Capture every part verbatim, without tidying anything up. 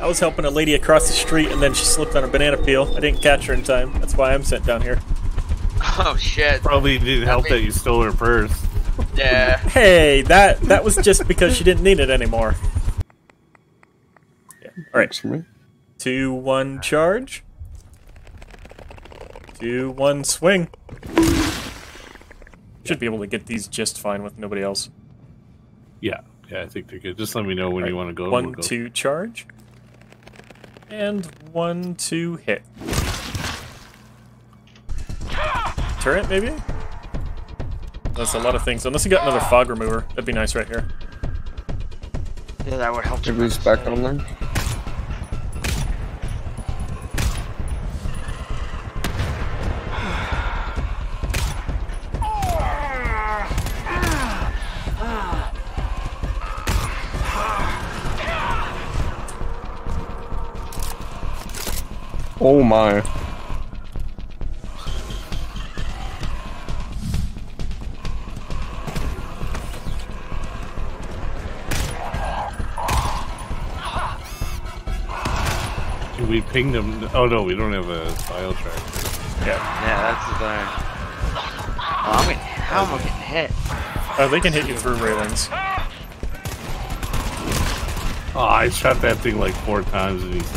I was helping a lady across the street and then she slipped on a banana peel. I didn't catch her in time. That's why I'm sent down here. Oh shit. Probably didn't help that you stole her purse. Yeah. Hey, that that was just because she didn't need it anymore. Yeah. Alright. Two, one charge. Two, one swing. Should be able to get these just fine with nobody else. Yeah, yeah, I think they're good. Just let me know when right. you want to go. One, we'll go. two, charge. And one, two, hit. Turret, maybe? That's a lot of things. Unless you got another fog remover. That'd be nice right here. Yeah, that would help. Everybody's back on there. Oh my. We pinged him. Oh no, we don't have a file track. Yeah. Yeah, that's the thing. Oh, I'm getting, how am I getting hit? Oh, they can hit you through railings. Oh, I shot that thing like four times and he's...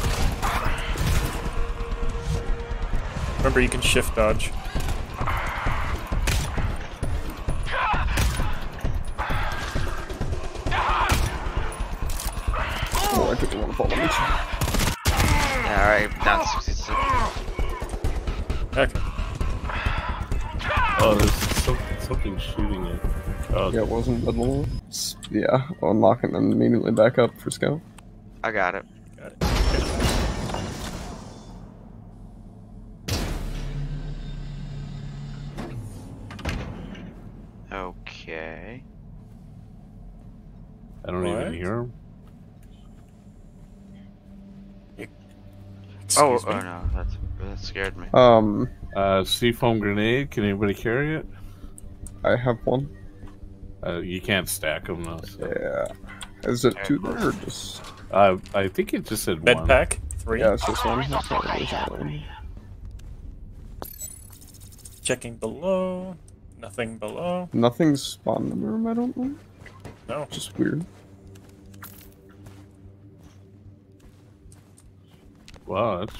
Remember, you can shift dodge. Oh, I didn't want to fall on each other. Alright, not sixty-six. Okay. Oh, there's something, something shooting it. Oh, yeah, it wasn't level. Yeah, unlocking them immediately back up for scout. I got it. Got it. Okay. I don't what? even hear him. Excuse oh, oh no, that's, that scared me. Um, uh, seafoam grenade. Can anybody carry it? I have one. Uh, you can't stack them though. So. Yeah. Is it two there or just? Uh, I think it just said Bed one. Pack three. Yeah, it's just one. That's not really one. Checking below. Nothing below. Nothing's spawned in the room, I don't know. No. Just weird. Wow, that's...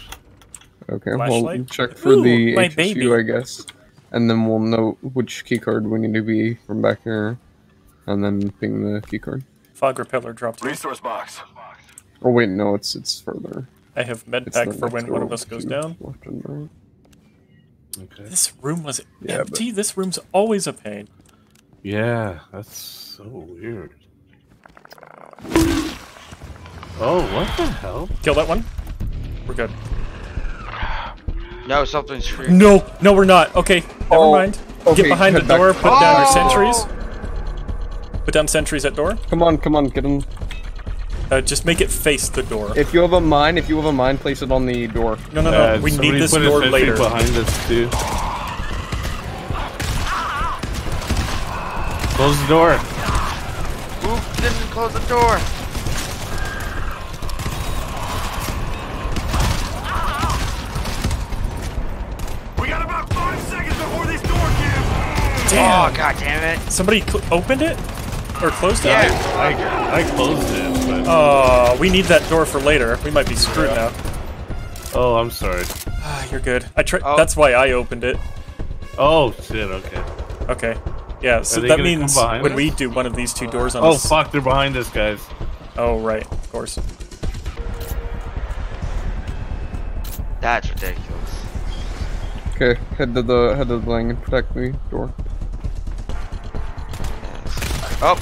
Okay, Flashlight? Well, check for Ooh, the H S U, I guess. And then we'll know which keycard we need to be from back here. And then ping the keycard. Fog repeller dropped. Resource in. box. Oh wait, no, it's it's further. I have medpack for when one of us goes down. Left and right. Okay. This room was yeah, empty. But... This room's always a pain. Yeah, that's so weird. Oh, what the hell? Kill that one. We're good. No, something's free. No, no, we're not. Okay, never oh, mind. Okay, get behind the door. Back. Put oh! down your sentries. Put down sentries at door. Come on, come on, get them. Uh, just make it face the door. If you have a mine, if you have a mine, place it on the door. No, no, no. Uh, we need this door later. Behind us, too. Close the door. Oops, didn't close the door. We got about five seconds before this door gives. Damn. Oh, God damn it. Somebody cl opened it? Or closed yeah, it? Yeah, I, I, I closed it. Oh, we need that door for later. We might be screwed yeah. now. Oh, I'm sorry. You're good. I tried. Oh. That's why I opened it. Oh shit. Okay. Okay. Yeah. So that means when us? we do one of these two doors on. Oh us... fuck! They're behind us, guys. Oh right. Of course. That's ridiculous. Okay. Head to the head to the lane and protect the door. Oh.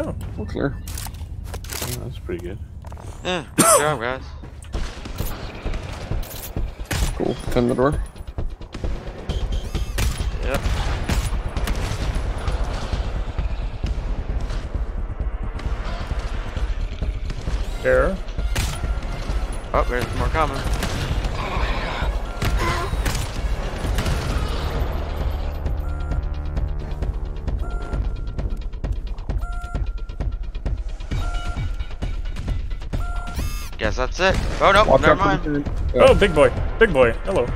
Yeah, we're clear. Oh, that's pretty good. Yeah, good job, guys. Cool. Turn the door. Yep. There. Oh, there's more coming. Guess that's it. Oh no, Walk never mind. Oh, big boy, big boy. Hello.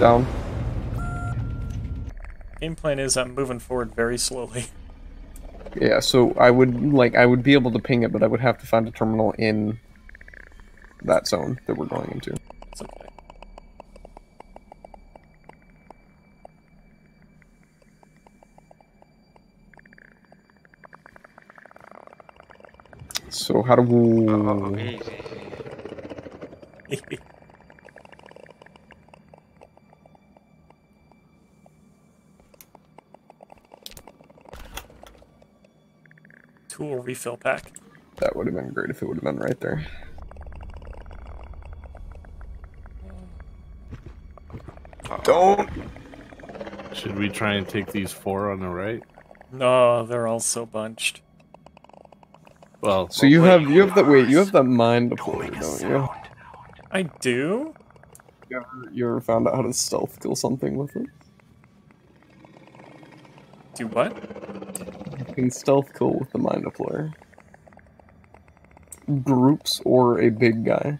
Down. Game plan is I'm moving forward very slowly. Yeah, so I would like I would be able to ping it, but I would have to find a terminal in that zone that we're going into. It's okay. So how do we? Oh, easy. Tool refill pack. That would have been great if it would have been right there. Uh-oh. Don't. Should we try and take these four on the right? No, they're all so bunched. Well, so well, you have you have that wait you have that mine deployed, don't you? I do. You ever, you ever found out how to stealth kill something with it? Do what? You can stealth kill with the mine deployer. Groups or a big guy.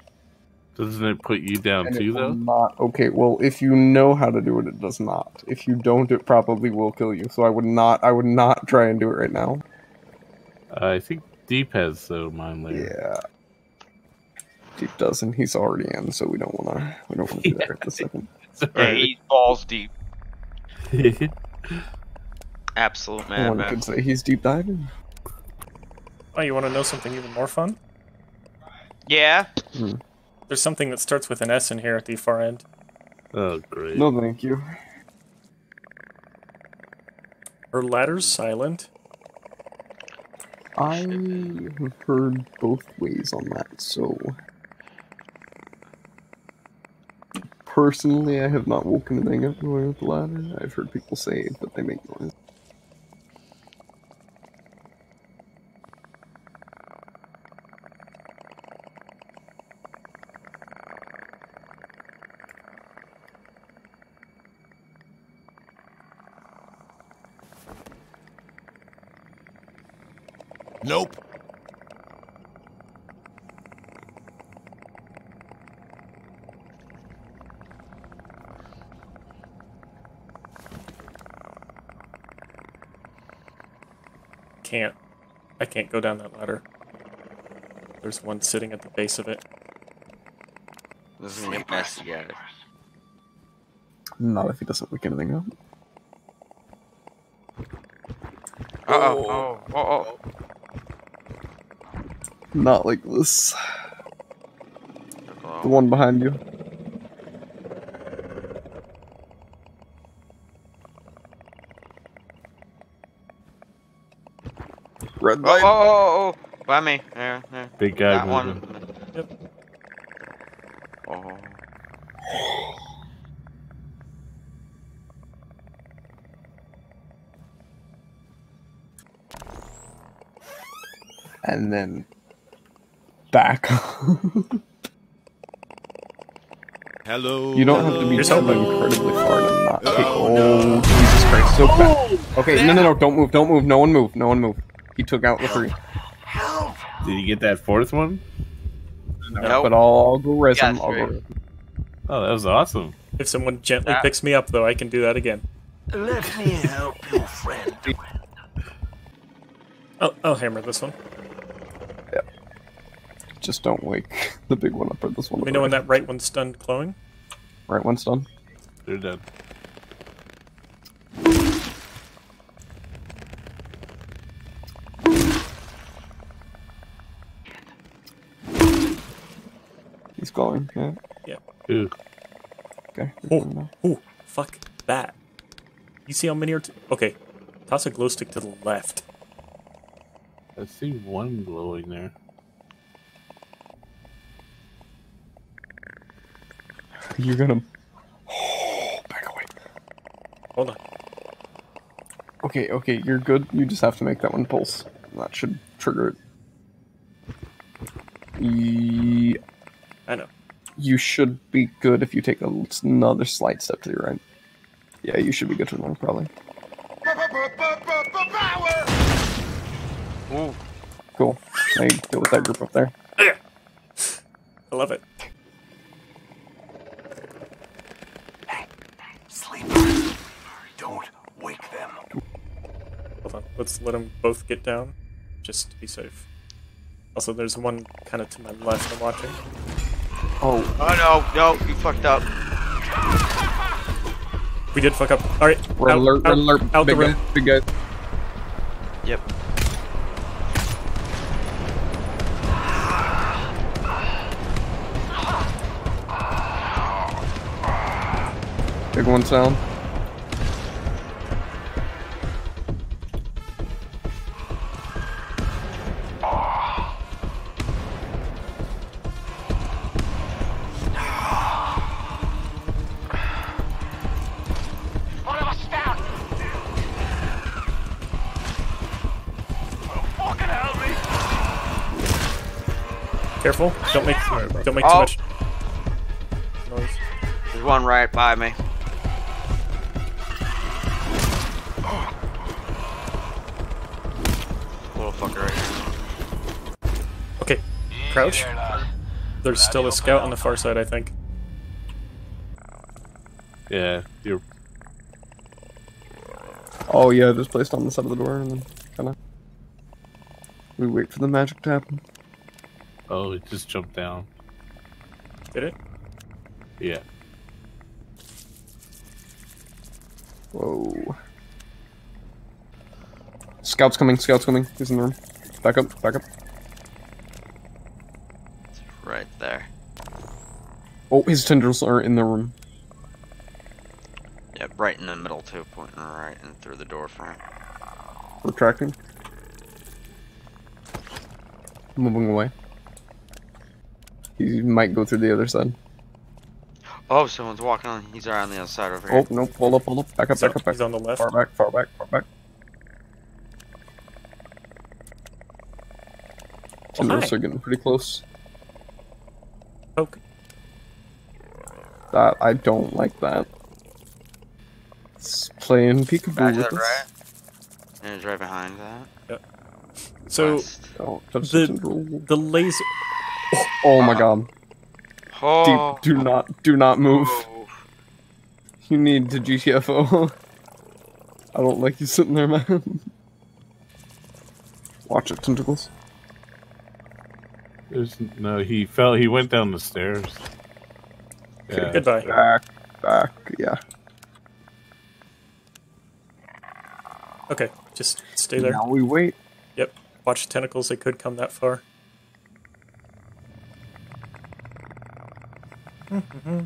Doesn't it put you down and too, though? Not okay. Well, if you know how to do it, it does not. If you don't, it probably will kill you. So I would not. I would not try and do it right now. Uh, I think. Deep has though mine later. Yeah, Deep does, and he's already in, so we don't want to. We don't want to do that at the second. Yeah, he's balls deep. Absolute man. One could say he's deep diving. Oh, you want to know something even more fun? Yeah. Hmm. There's something that starts with an S in here at the far end. Oh great. No, thank you. Her ladder's silent. I have heard both ways on that, so personally I have not woken anything up going with the ladder. I've heard people say it, but they make noise. Nope. Can't. I can't go down that ladder. There's one sitting at the base of it. This is a mess, yeah. Not if he doesn't wake anything up. Uh-oh. Oh, oh, oh. oh. Not like this. The one behind you. Red light. Oh, oh, oh, by me. Yeah, yeah. Big guy. That one. Yep. Oh. And then. Back. Hello. You don't have to be incredibly far to not take. Oh, no. Jesus Christ! So fast. Okay, yeah. no, no, no! Don't move! Don't move! No one move! No one move! He took out the three. Help! Help. Did he get that fourth one? No. Nope. But I'll go res him. I'll go res him. Oh, that was awesome! If someone gently ah. picks me up, though, I can do that again. Let me help you, friend. I'll, I'll hammer this one. Just don't wake the big one up or this one up. We know when that right one's stunned, Chloe? Right one's stunned. They're dead. He's going, yeah? Yeah. Ew. Okay. Oh, oh, fuck that. You see how many are... T okay. Toss a glow stick to the left. I see one glowing there. You're gonna... Oh, back away. Hold on. Okay, okay, you're good. You just have to make that one pulse. That should trigger it. Yeah. I know. You should be good if you take another slight step to your right. Yeah, you should be good for one, probably. Ooh. Cool. Now you deal with that group up there. Yeah. I love it. Hey, sleep. Don't wake them. Hold on. Let's let them both get down, just to be safe. Also, there's one kind of to my left I'm watching. Oh. Oh no, no, you fucked up. We did fuck up. Alright. We're out, alert, out, we're alert. Out big the room. Guy, big guy. Yep. Big one sound. Careful! Don't make don't make oh. too much noise. There's one right by me. Little fucker right here. Okay, crouch. There's still a scout on the far side, I think. Yeah, you're. Oh yeah, just placed on the side of the door, and then kind of we wait for the magic to happen. Oh, it just jumped down. Did it? Yeah. Whoa. Scout's coming, scout's coming. He's in the room. Back up, back up. It's right there. Oh, his tendrils are in the room. Yep, right in the middle too, pointing right and through the door frame. We're tracking. Moving away. He might go through the other side. Oh, someone's walking on. He's around the other side over here. Oh, no, pull up, pull up. Back up, he's back up, back up. He's on the left. Far back, far back, far back. Oh, Timber's are getting pretty close. Poke. That, I don't like that. It's playing peekaboo back with us. Right. And it's right behind that. Yep. So, oh, the, the laser... Oh, oh my god. Oh. Deep, do not, do not move. Oh. You need to G T F O. I don't like you sitting there, man. Watch it, tentacles. There's, no, he fell, he went down the stairs. Okay, yeah. Goodbye. Back, back, yeah. Okay, just stay there. Now we wait. Yep, watch the tentacles, they could come that far. Mm-hmm.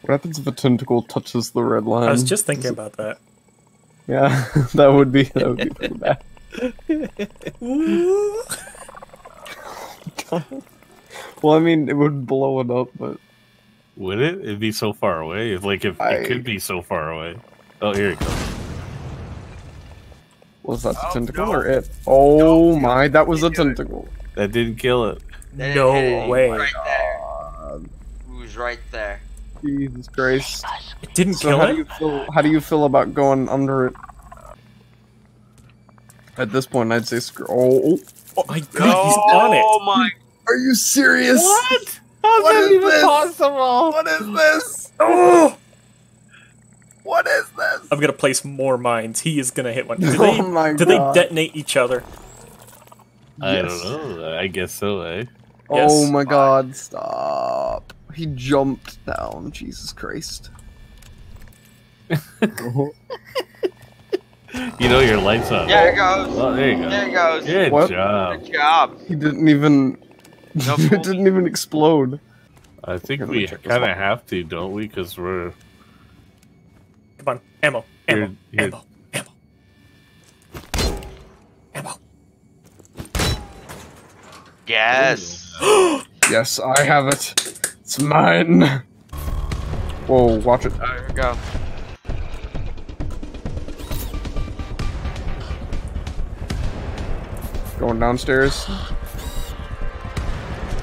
What happens if a tentacle touches the red line? I was just thinking about that. Yeah, that would be that would be pretty bad. Well, I mean, it would blow it up, but would it? It'd be so far away. If, like, if I... it could be so far away. Oh, here it comes. Was that the oh, tentacle no. or it? Oh no, my, that was a tentacle. It. That didn't kill it. Didn't no it. way. Right there. It was right there. Jesus Christ. It didn't so kill how it? Do you feel, how do you feel about going under it? At this point, I'd say screw. Oh. Oh my god, no, he's on it. Oh my. Are you serious? What? How's what that is even this? possible? What is this? Oh! What is this? I'm gonna place more mines. He is gonna hit one. Do they, oh my do God. they detonate each other? I yes. don't know. I guess so, eh? Yes. Oh my God, stop. He jumped down. Jesus Christ. Oh. You know your light's on. There it goes. Oh, there you go. There it goes. Good what? job. Good job. He didn't even... it didn't even explode. I think Here, we kind of have to, don't we? Because we're... Come on, ammo, ammo, here, here. ammo, ammo, ammo. Yes. Yes, I have it. It's mine. Whoa, watch it. Alright, here we go. Going downstairs.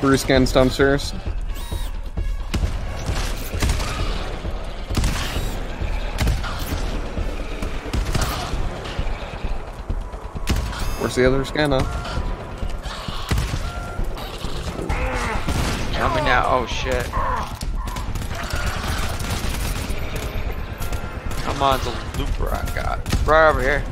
Three scans downstairs. Where's the other scanner? Coming out. Oh shit. Come on, the looper I got. Right over here.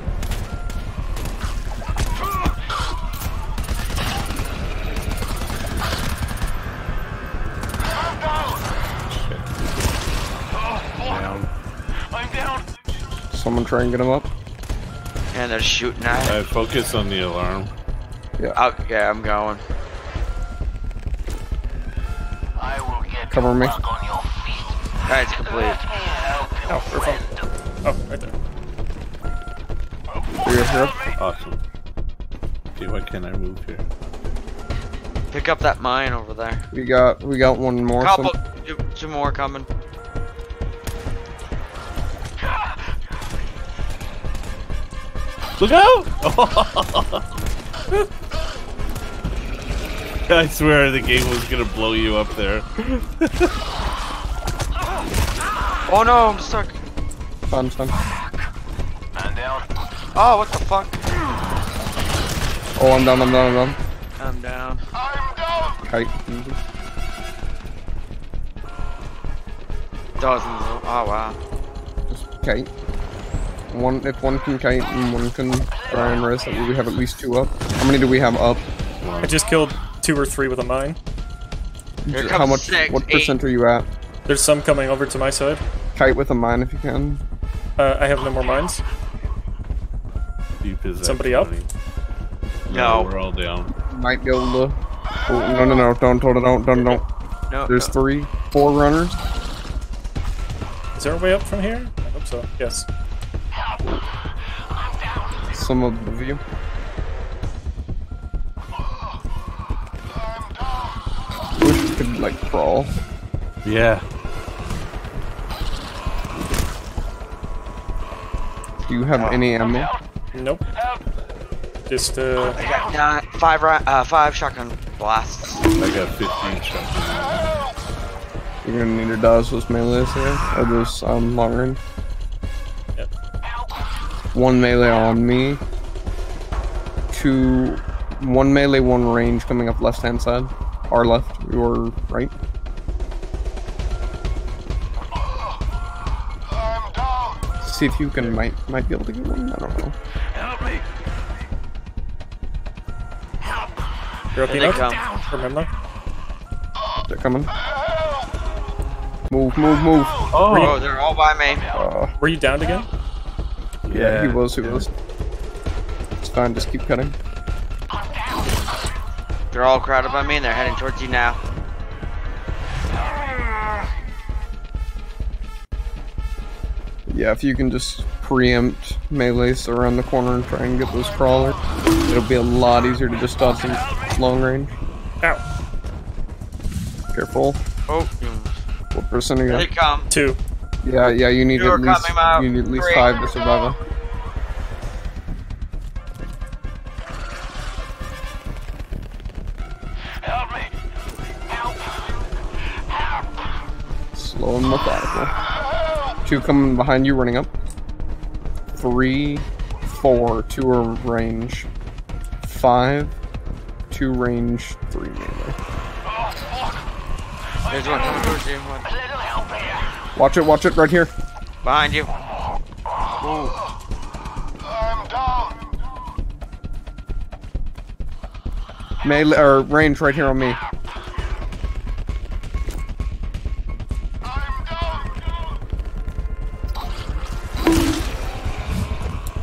Someone try and get him up. And they're shooting at him. Uh, focus on the alarm. Yeah. I'll, yeah, I'm going. I will get cover me. That's complete. Oh, we're fine. Oh, right there. Are you up here? Awesome. Dude, why can't I move here? Pick up that mine over there. We got, we got one more. Couple, two, two more coming. Look out! I swear the game was gonna blow you up there. Oh no, I'm stuck. Fun, fun. I'm down. Oh, what the fuck? Oh, I'm down, I'm down, I'm down. I'm down. I'm down! Okay. Dozens of. Oh, wow. Okay. One, if one can kite and one can try and res, we have at least two up. How many do we have up? I just killed two or three with a mine. Here How much? Six, what eight. Percent are you at? There's some coming over to my side. Kite with a mine if you can. Uh, I have no more mines. Deep is Somebody up? No. no. We're all down. Might be able to. Oh, no, no, no! Don't, don't, don't, don't, don't. No, There's no. three, four runners. Is there a way up from here? I hope so. Yes. Some of the view. Wish we could like crawl. Yeah. Do you have no. any ammo? Nope. Just uh. I got nine, five uh, five shotgun blasts. I got fifteen shotguns. You're gonna need your dogs with melee here, or this um long range. One melee on me. Two, one melee, one range coming up left hand side. Our left, your right. I'm down. See if you can might might be able to get one. I don't know. Help me. Help. You're up here now. Remember? They're coming. Move, move, move. Oh, you, oh they're all by me. Uh, were you downed again? Yeah, yeah, he was, he yeah. was. It's fine, just keep cutting. They're all crowded by me and they're heading towards you now. Yeah, if you can just preempt melees around the corner and try and get those crawlers, it'll be a lot easier to just dodge them long range. Ow. Careful. Oh. What person are you They come. Two. Yeah, yeah, you need You're at least you need at least Three. five to survive. Help me! Help! Help! Slow and methodical. Two coming behind you, running up. Three, four, two are range. Five, two range, three melee. Oh, There's one coming towards you. Watch it, watch it, right here. Behind you. Ooh. I'm down. Melee, or range right here on me. I'm down.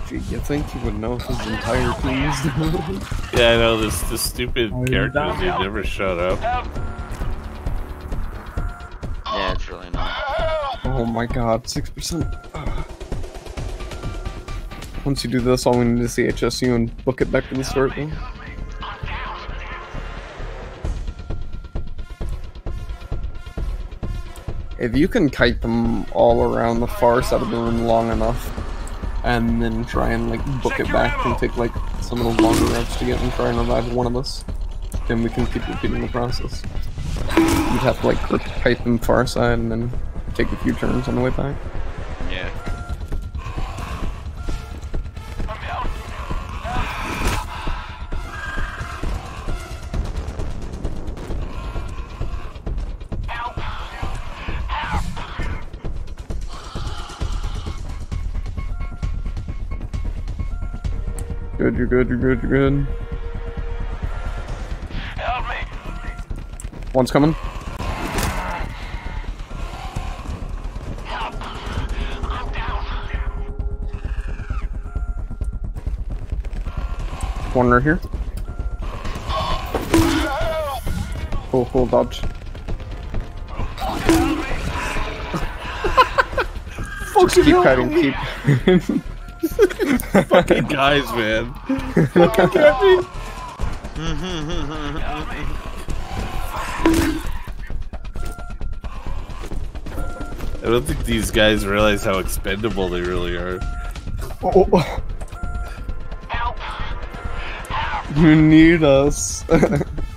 Gee, you think he would know his entire team is down? Yeah, I know, this, this stupid I'm character, down. Dude, never shut up. Yeah, it's really not. Oh my god, six percent. Ugh. Once you do this, all we need is the H S U and book it back to the start thing. If you can kite them all around the far side of the room long enough, and then try and like book it back and take like some of the longer routes to get and try and revive one of us, then we can keep repeating the process. You'd have to like kite them far side and then take a few turns on the way back. Yeah. Good, you're good, you're good, you're good. Help me! One's coming. Help! I'm down. One right here. Cool, cool, dodge. Folks, keep cutting, keep. Fucking guys, man. Fucking Captain. I don't think these guys realize how expendable they really are. Oh. Help. Help. You need us.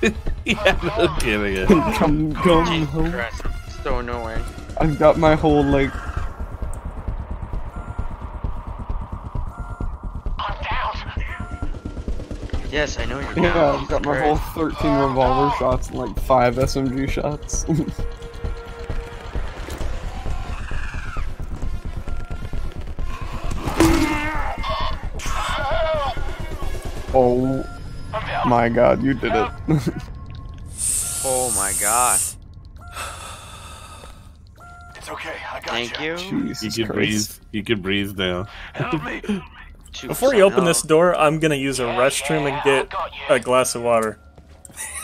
Yeah, no kidding it. Come, come Jesus home. Christ. So annoying. I've got my whole like. Yes, I know you're down. Yeah, I've got my whole thirteen revolver shots and like five S M G shots. Oh my god, you did it. Oh my god. It's okay, I got Thank you. Thank you. You can breathe. You can breathe now. Help me. Before you open this door, I'm gonna use a restroom and get a glass of water.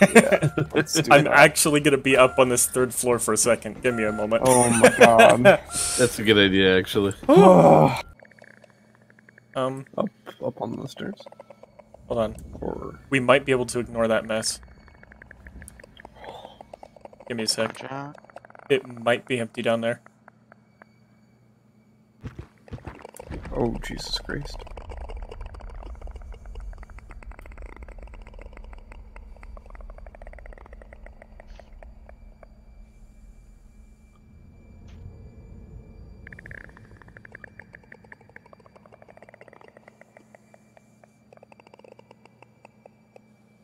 Yeah, let's do I'm that. actually gonna be up on this third floor for a second. Give me a moment. Oh my god. That's a good idea, actually. um, up, up on the stairs. Hold on. Or... we might be able to ignore that mess. Give me a sec. It might be empty down there. Oh, Jesus Christ.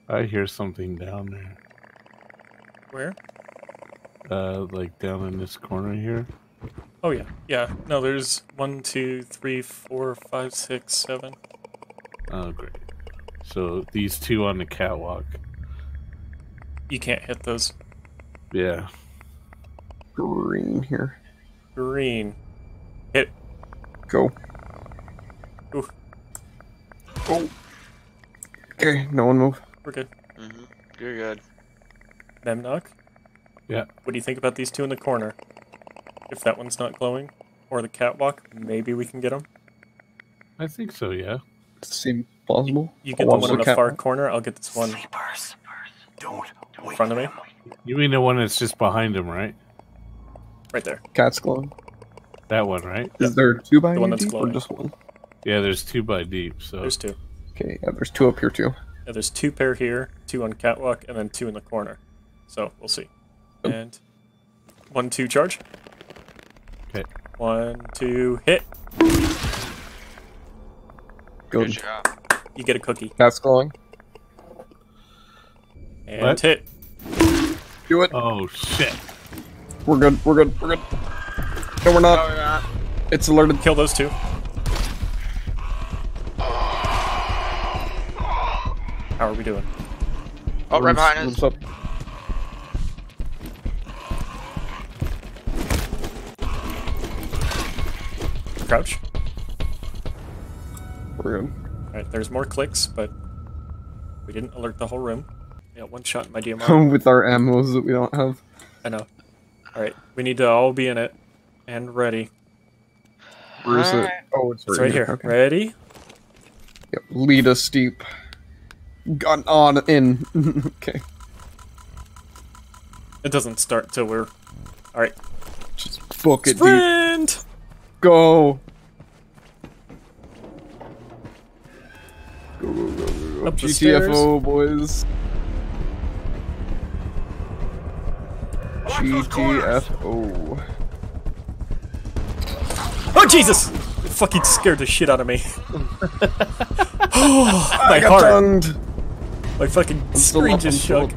I hear something down there. Where? Uh, like down in this corner here. Oh yeah, yeah. No, there's one, two, three, four, five, six, seven. Oh great. So these two on the catwalk. You can't hit those. Yeah. Green here. Green. Hit. Go. Oof. Oh. Okay, no one move. We're good. Mm-hmm. You're good. Memnock? Yeah. What do you think about these two in the corner? If that one's not glowing, or the catwalk, maybe we can get him. I think so, yeah. Seems plausible. You, you get oh, the one in the far corner, I'll get this one Sleepers. Don't in front of me. You mean the one that's just behind him, right? Right there. Cat's glowing. That one, right? Is yep. there two by the one that's deep glowing. Or just one? Yeah, there's two by deep, so... there's two. Okay, yeah, there's two up here, too. Yeah, there's two pair here, two on catwalk, and then two in the corner. So, we'll see. Oh. And... one, two, charge. Hit. One, two, hit. Good job. You get a cookie. That's glowing. And what? Hit. Do it. Oh shit. We're good. We're good. We're good. No, we're not. No, we're not. It's alerted. Kill those two. How are we doing? Oh, right behind us. What's up? Crouch. We're good. Alright, there's more clicks, but we didn't alert the whole room. We got one shot in my D M R. With our ammos that we don't have. I know. Alright, we need to all be in it. And ready. Where is it? Oh, it's, it's right here. here. Okay. Ready? Yep, lead us deep. Got on in. Okay. It doesn't start till we're... alright. Book it, Sprint! Deep. Go. Go, go, go, go, go. Up the G T F O, boys. G T F O. Oh, Jesus! It fucking scared the shit out of me. Oh, my I got heart. Tongued. My fucking screen just shook.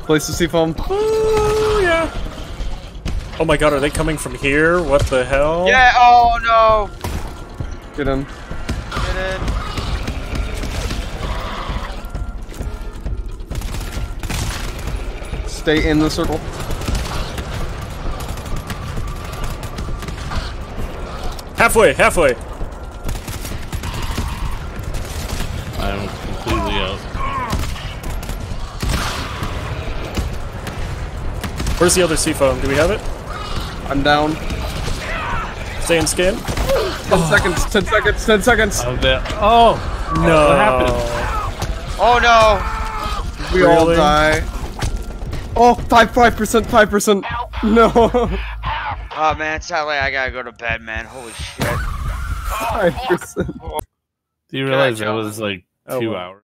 Place to see foam. Oh, yeah. Oh my god, are they coming from here? What the hell? Yeah, oh no! Get him. Get in. Stay in the circle. Halfway, halfway. I'm completely out. Where's the other seafoam? Do we have it? I'm down. Stay in skin. ten seconds, ten seconds, ten seconds. I'm dead. Oh, no. What happened? Oh, no. We really? all die. Oh, five percent, five percent. No. Oh, man, it's not like I gotta go to bed, man. Holy shit. five percent. Do you realize that was like two hours?